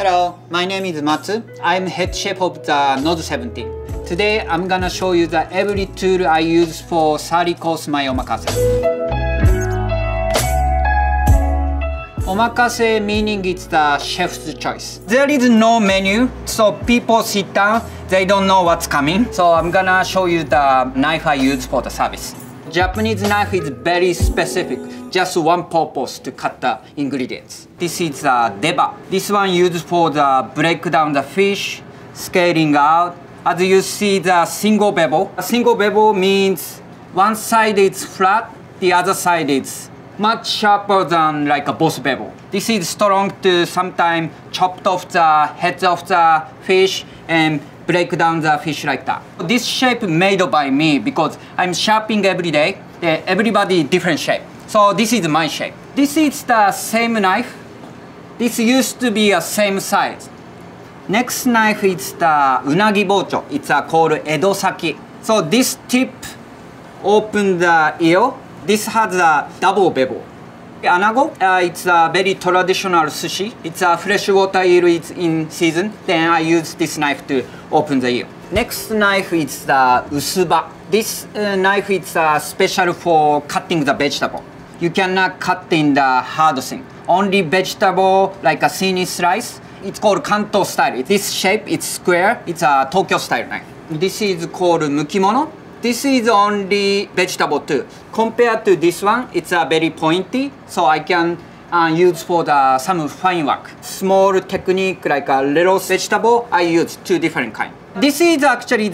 Hello, my name is Matsu. I'm head chef of the Noz 17. Today I'm gonna show you the every tool I use for shari course my omakase. Omakase meaning it's the chef's choice. There is no menu, so people sit down, they don't know what's coming. So I'm gonna show you the knife I use for the service. Japanese knife is very specific, just one purpose to cut the ingredients. This is a deba. This one used for the break down the fish, scaling out. As you see, the single bevel. A single bevel means one side is flat, the other side is much sharper than like a boss bevel. This is strong to sometimes chop off the heads of the fish and break down the fish like that. This shape made by me because I'm sharpening every day. Everybody different shape. So this is my shape. This is the same knife. This used to be a same size. Next knife is the Unagi Bocho. It's called edosaki. So this tip open the ear. This has a double bevel. Anago, it's a very traditional sushi. It's a freshwater eel is in season. Then I use this knife to open the eel. Next knife is the Usuba. This knife is special for cutting the vegetable. You cannot cut in the hard thing. Only vegetable, like a thin slice. It's called Kanto style. This shape, it's square. It's a Tokyo style knife. This is called Mukimono. This is only vegetable too. Compared to this one, it's a very pointy, so I can use for the some fine work. Small technique like a little vegetable, I use two different kinds. This is actually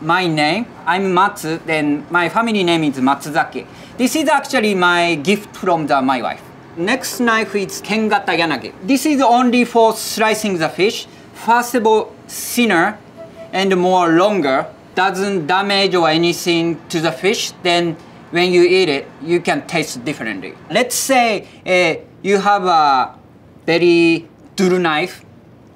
my name. I'm Matsu, then my family name is Matsuzaki. This is actually my gift from my wife. Next knife is Kengata Yanagi. This is only for slicing the fish. First of all, thinner and more longer. Doesn't damage or anything to the fish, then when you eat it, you can taste differently. Let's say you have a very dull knife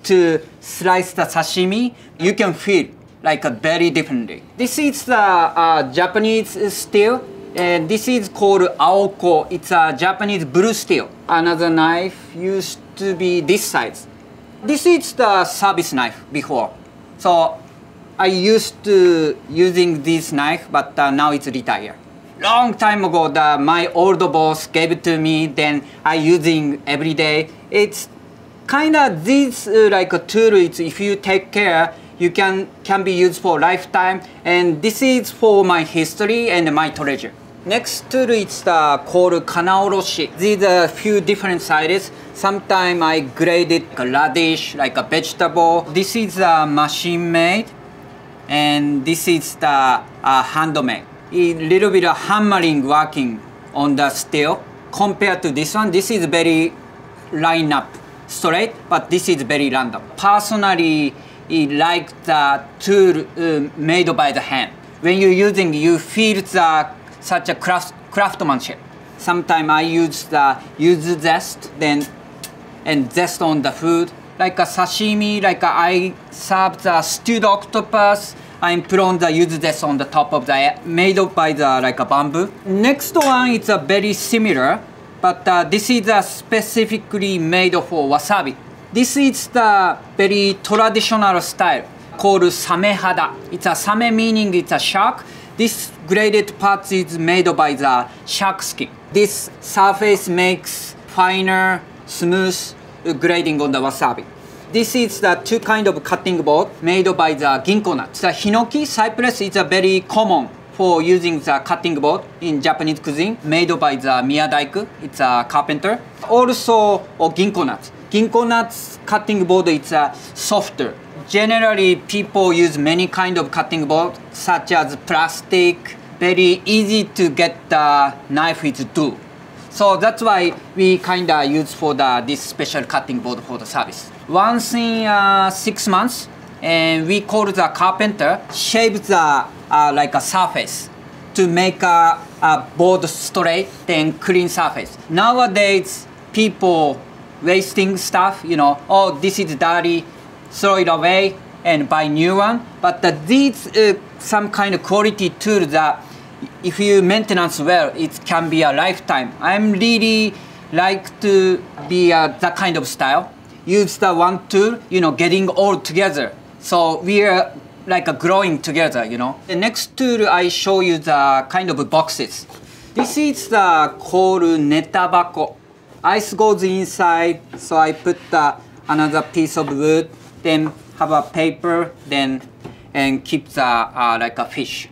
to slice the sashimi, you can feel like a very differently. This is the Japanese steel, and this is called Aoko. It's a Japanese blue steel. Another knife used to be this size. This is the service knife before. So I used to using this knife, but now it's retired. Long time ago, my old boss gave it to me, then I using every day. It's kind of this like a tool, if you take care, you can be used for lifetime. And this is for my history and my treasure. Next tool is called Kana-Oroshi. These are a few different sizes. Sometimes I grade it like a radish, like a vegetable. This is a machine made. And this is the handmade. A little bit of hammering working on the steel. Compared to this one, this is very line up straight, but this is very random. Personally, I like the tool made by the hand. When you're using, you feel such a craftsmanship. Sometimes I use the yuzu zest, and zest on the food. Like a sashimi, like I serve the stewed octopus, I'm put on the yuzu zest on the top of the, made up by the like a bamboo. Next one is a very similar, but this is specifically made for wasabi. This is the very traditional style called samehada. It's a same meaning it's a shark. This graded part is made by the shark skin. This surface makes finer, smooth, grading on the wasabi. This is the two kind of cutting board made by the ginkgo nuts. The Hinoki cypress is a very common for using the cutting board in Japanese cuisine, made by the Miyadaiku. It's a carpenter. Also, ginkgo nuts. Ginkgo nuts cutting board is softer. Generally, people use many kind of cutting board, such as plastic. Very easy to get the knife with dull. So that's why we kind of use for this special cutting board for the service. Once in 6 months, and we call the carpenter, shape the like a surface to make a board straight, then clean surface. Nowadays, people wasting stuff, you know, oh, this is dirty, throw it away and buy new one. But these some kind of quality tool that if you maintenance well, it can be a lifetime. I'm really like to be that kind of style. Youths want to, getting old together. So we are like growing together, The next tool I show you the kind of boxes. This is the called Netabako. Ice goes inside, so I put another piece of wood, then have a paper, and keep the like a fish.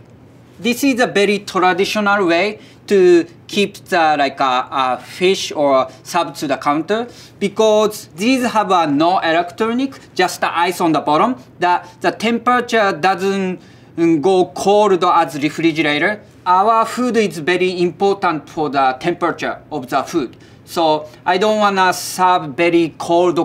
This is a very traditional way to keep the fish or sub to the counter, because these have no electronic, just the ice on the bottom. The temperature doesn't go cold as refrigerator. Our food is very important for the temperature of the food. So I don't want to serve very cold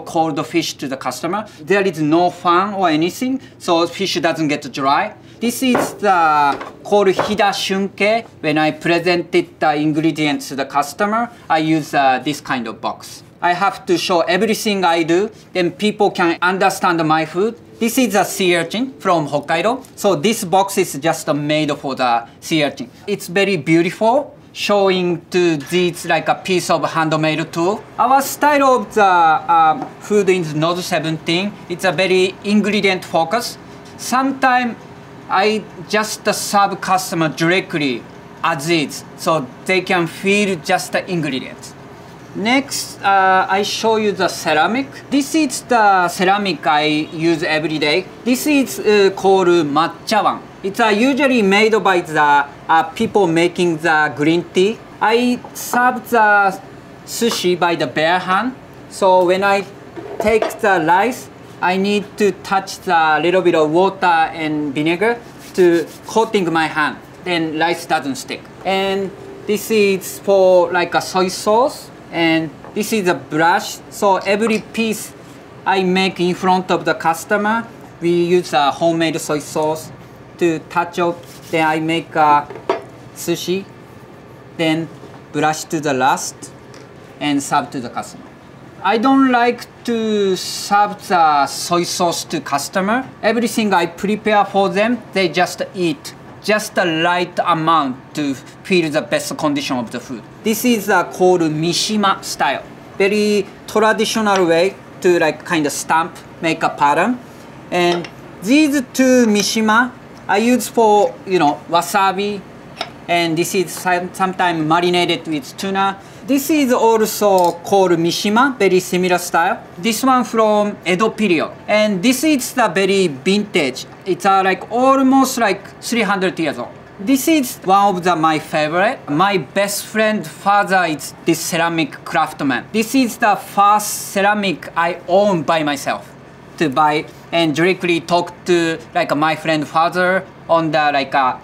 fish to the customer. There is no fan or anything, so fish doesn't get dry. This is called Hida-Shunkei. When I presented the ingredients to the customer, I use this kind of box. I have to show everything I do, then people can understand my food. This is a sea urchin from Hokkaido. So this box is just made for the sea urchin. It's very beautiful, showing to these like a piece of handmade tool. Our style of the food in Noz 17, it's a very ingredient focus. Sometimes I just serve customer directly as is, so they can feel just the ingredients. Next, I show you the ceramic. This is the ceramic I use every day. This is called Matchawan. It's usually made by the people making the green tea. I serve the sushi by the bare hand. So when I take the rice, I need to touch the little bit of water and vinegar to coating my hand. Then rice doesn't stick. And this is for like a soy sauce. And this is a brush. So every piece I make in front of the customer, we use a homemade soy sauce to touch up, then I make sushi, then brush to the last, and serve to the customer. I don't like to serve the soy sauce to customer. Everything I prepare for them, they just eat. Just the right amount to feel the best condition of the food. This is called Mishima-Style. Very traditional way to stamp, make a pattern. And these two Mishima, I use for, wasabi, and this is sometimes marinated with tuna. This is also called Mishima, very similar style. This one from Edo period. And this is the very vintage. It's almost 300 years old. This is one of my favorite. My best friend's father is this ceramic craftsman. This is the first ceramic I own by myself to buy, and directly talk to my friend's father on the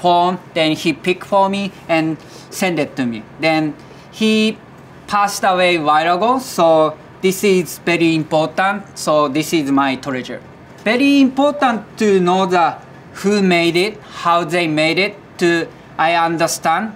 phone. Then he picked for me and send it to me. Then he passed away a while ago, so this is very important. So this is my treasure. Very important to know who made it, how they made it, to I understand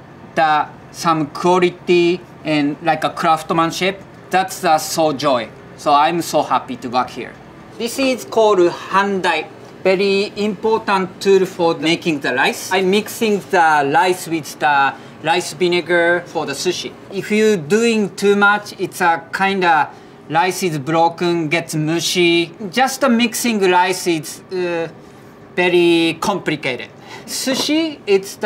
some quality and a craftsmanship. That's so joy. So I'm so happy to work here. This is called Handai. Very important tool for making the rice. I'm mixing the rice with the rice vinegar for the sushi. If you're doing too much, it's a rice is broken, gets mushy. Just mixing rice is very complicated. Sushi, it's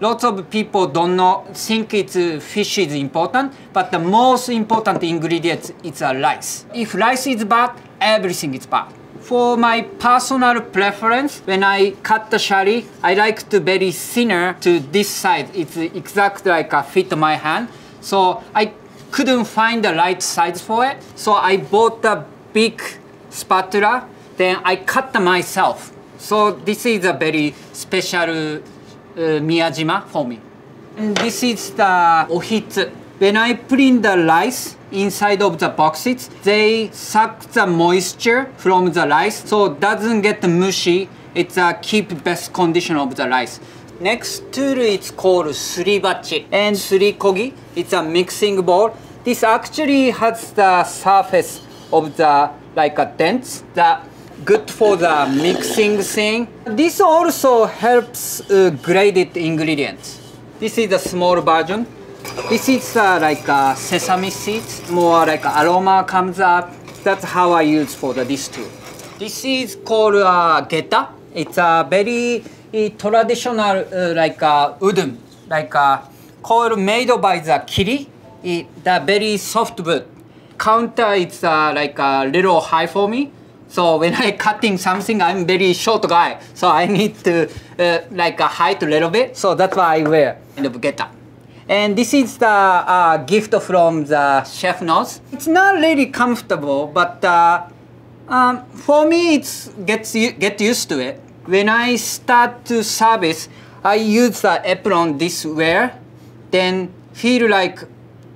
lots of people don't know, think it's fish is important, but the most important ingredient is rice. If rice is bad, everything is bad. For my personal preference, when I cut the shari, I like to very thinner to this size. It's exactly fit my hand. So I couldn't find the right size for it. So I bought a big spatula, then I cut myself. So this is a very special Miyajima for me. And this is the Ohitsu. When I print the rice inside of the boxes, they suck the moisture from the rice, so it doesn't get mushy. It's keep best condition of the rice. Next tool is called Suribachi and Surikogi. It's a mixing bowl. This actually has the surface of the dents. Good for the mixing thing. This also helps graded ingredients. This is a small version. This is sesame seeds, more aroma comes up. That's how I use for these two. This is called Geta. It's a very traditional like udon, like coil made by the kiri, the very soft wood. Counter is like a little high for me. So when I cutting something, I'm very short guy. So I need to like a height a little bit. So that's why I wear kind of Geta. And this is the gift from the chef Noz. It's not really comfortable, but for me, it's get used to it. When I start to service, I use the apron this wear, then feel like,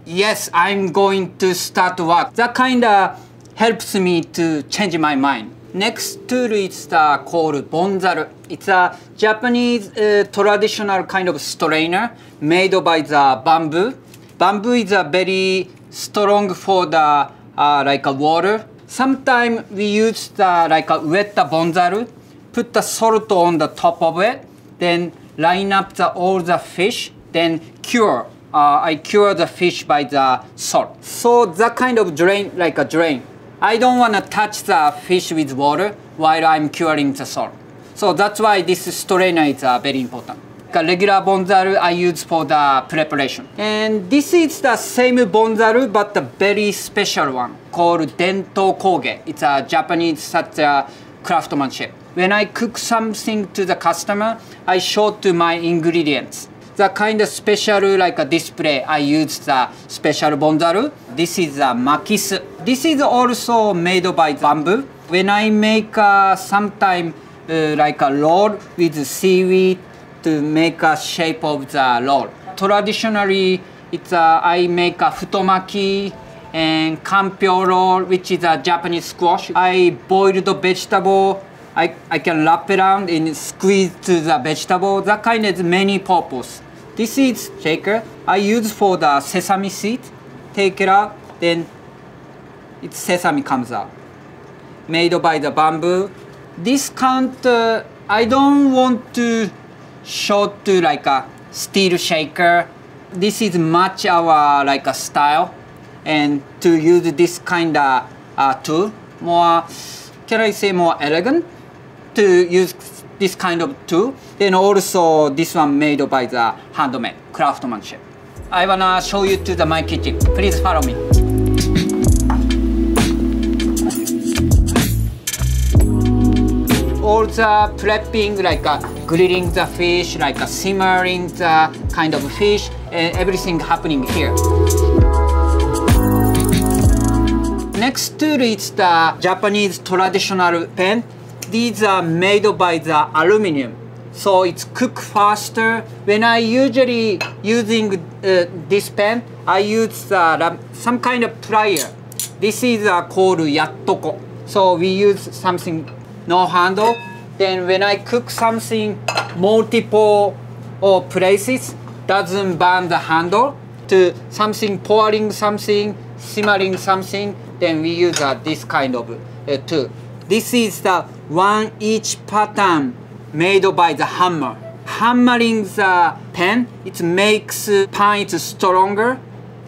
yes, I'm going to start work. That kind of helps me to change my mind. Next tool is called Bonzaru. It's a Japanese traditional kind of strainer made by the bamboo. Bamboo is a very strong for the like a water. Sometimes we use the like a wet bonzaru, put the salt on the top of it, then line up all the fish, then cure. I cure the fish by the salt. So that kind of drain, like a drain. I don't want to touch the fish with water while I'm curing the salt. So that's why this strainer is very important. The regular bonzaru I use for the preparation. And this is the same bonzaru, but the very special one called Dentou Kougei. It's a Japanese such a craftsmanship. When I cook something to the customer, I show to my ingredients. The kind of special like a display, I use the special bonzaru. This is a makisu. This is also made by bamboo. When I make sometime like a roll with seaweed to make a shape of the roll. Traditionally, it's I make a futomaki and kanpyo roll, which is a Japanese squash. I boil the vegetable. I can wrap around and squeeze to the vegetable. That kind of many purpose. This is shaker. I use for the sesame seed. Take it out, then it's sesame comes out. Made by the bamboo. This counter, I don't want to show to like a steel shaker. This is much our like a style, and to use this kind of tool more, can I say more elegant to use this kind of tool. Then also this one made by the handmade craftsmanship. I wanna show you to my kitchen. Please follow me. All the prepping, like grilling the fish, like simmering the kind of fish, and everything happening here. Next tool is the Japanese traditional pen. These are made by the aluminum. So it's cook faster. When I usually using this pen, I use some kind of plier. This is called yattoko. So we use something no handle. Then when I cook something multiple or places, doesn't burn the handle. To something pouring something, simmering something, then we use this kind of tool. This is the one each pattern made by the hammer. Hammering the pen, it makes pan stronger,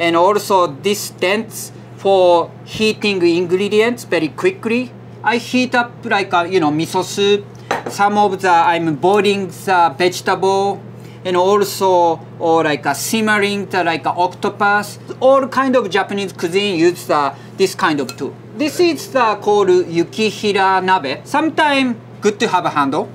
and also this dents for heating ingredients very quickly. I heat up like a, you know, miso soup. Some of the I'm boiling the vegetable, and also or like a simmering the like a octopus. All kind of Japanese cuisine use this kind of tool. This is called yukihira nabe. Sometimes good to have a handle.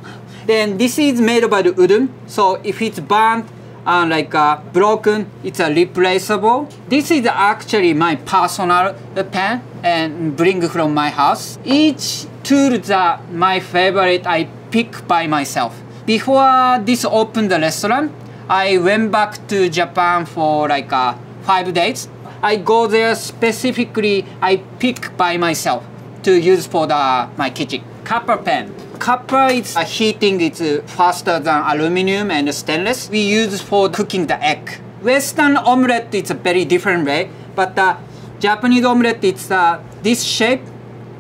Then this is made by the udon, so if it's burnt and like broken, it's replaceable. This is actually my personal pen and bring from my house. Each tool that my favorite I pick by myself. Before this opened the restaurant, I went back to Japan for like 5 days. I go there specifically, I pick by myself to use for my kitchen. Copper pen. Copper is heating, it's faster than aluminum and stainless. We use for cooking the egg. Western omelette, it's a very different way, but Japanese omelette, it's this shape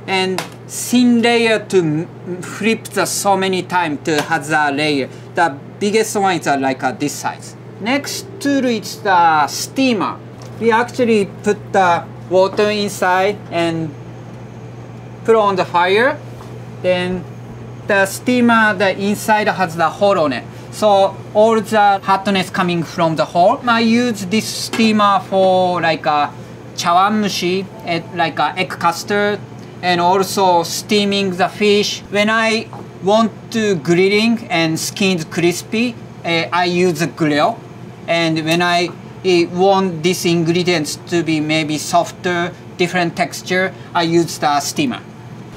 and thin layer to flip so many times to have the layer. The biggest one is like this size. Next tool is the steamer. We actually put the water inside and put on the fire, then the steamer, the inside has the hole on it. So all the hotness coming from the hole. I use this steamer for like a chawanmushi, like a egg custard, and also steaming the fish. When I want to grilling and skin's crispy, I use a grill. And when I want these ingredients to be maybe softer, different texture, I use the steamer.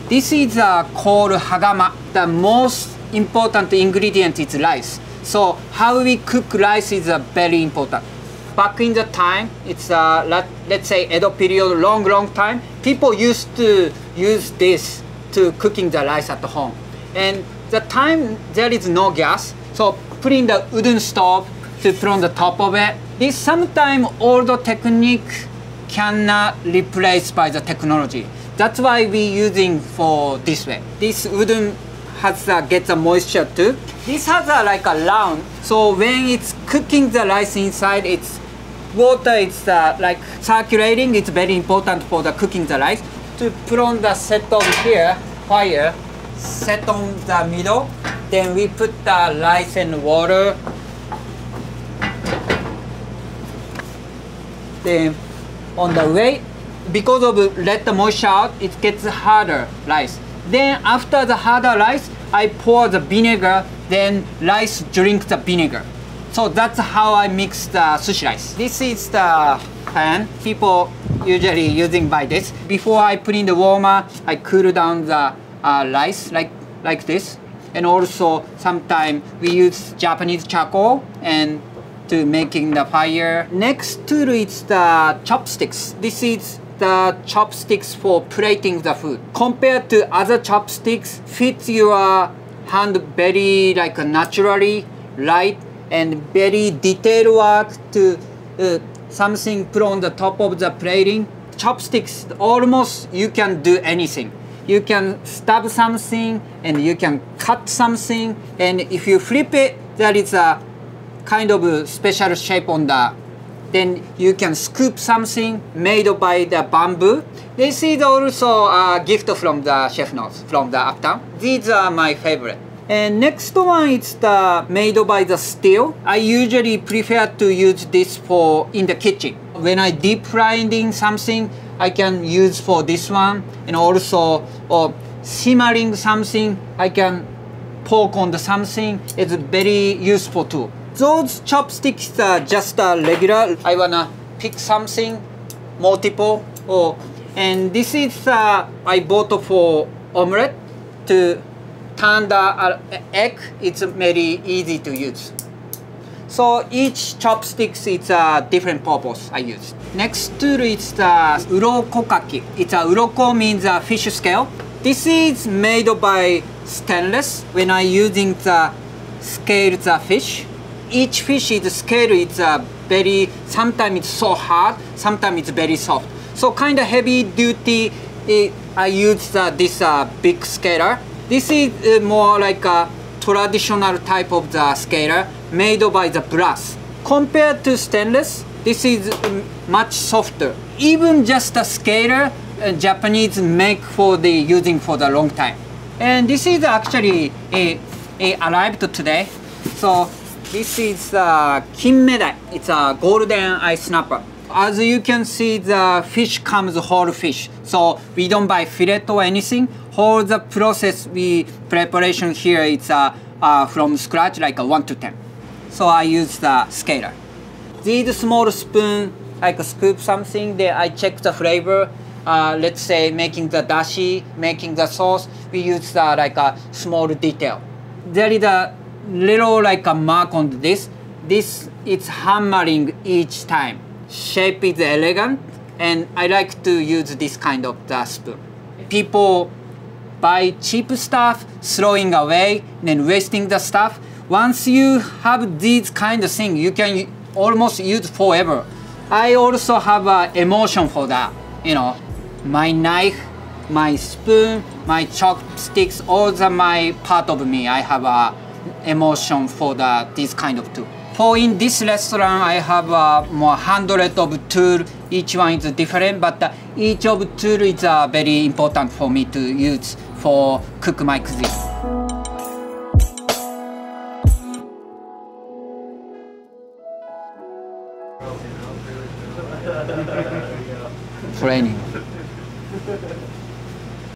This is called hagama. The most important ingredient is rice. So how we cook rice is very important. Back in the time, it's let's say Edo period, long time, people used to use this to cooking the rice at home. And the time there is no gas, so putting the wooden stove to put on the top of it. This sometimes old technique cannot replace by the technology. That's why we using for this way. This wooden has get the moisture too. This has like a round, so when it's cooking the rice inside, it's water is like circulating. It's very important for the cooking the rice. To put on the set on here, fire, set on the middle, then we put the rice and water. Then on the way, because of let the moisture out, it gets harder rice. Then after the harder rice, I pour the vinegar, then rice drink the vinegar. So that's how I mix the sushi rice. This is the pan. People usually using by this. Before I put in the warmer, I cool down the rice like this. And also sometimes we use Japanese charcoal and to making the fire. Next tool is the chopsticks. This is the chopsticks for plating the food. Compared to other chopsticks, fits your hand very like naturally, light, and very detailed work to something put on the top of the plating. Chopsticks, almost you can do anything. You can stab something, and you can cut something, and if you flip it, there is a kind of a special shape on the, then you can scoop something made by the bamboo. This is also a gift from the chef Noz from the uptown. These are my favorite. And next one is the made by the steel. I usually prefer to use this for in the kitchen. When I deep frying something, I can use for this one, and also simmering something, I can poke on the something. It's a very useful tool. Those chopsticks are just regular. I wanna pick something, multiple. And this is I bought for omelette to turn the egg. It's very easy to use. So each chopsticks is a different purpose I use. Next tool is the urokokaki. It's a uroko means a fish scale. This is made by stainless. When I using the scale the fish. Each fish is scale is very, sometimes it's so hard, sometimes it's very soft. So kind of heavy duty, I use this big scaler. This is more like a traditional type of the scaler made by the brass. Compared to stainless, this is much softer. Even just a scaler, Japanese make for the using for the long time. And this is actually arrived today. So this is kinmedai. It's a golden eye snapper. As you can see, the fish comes whole fish. So we don't buy fillet or anything. All the process we preparation here, it's from scratch, like a 1 to 10. So I use the scaler. These small spoon, like scoop something. There I check the flavor. Let's say making the dashi, making the sauce. We use like a small detail. There is a little like a mark on this. This it's hammering each time. Shape is elegant, and I like to use this kind of the spoon. People buy cheap stuff, throwing away, then wasting the stuff. Once you have these kind of thing, you can almost use forever. I also have an emotion for that. You know, my knife, my spoon, my chopsticks, all the my part of me. I have a emotion for this kind of tool. For in this restaurant, I have more 100 of tool Each one is different, but each of tool is very important for me to use for cook my cuisine. Training.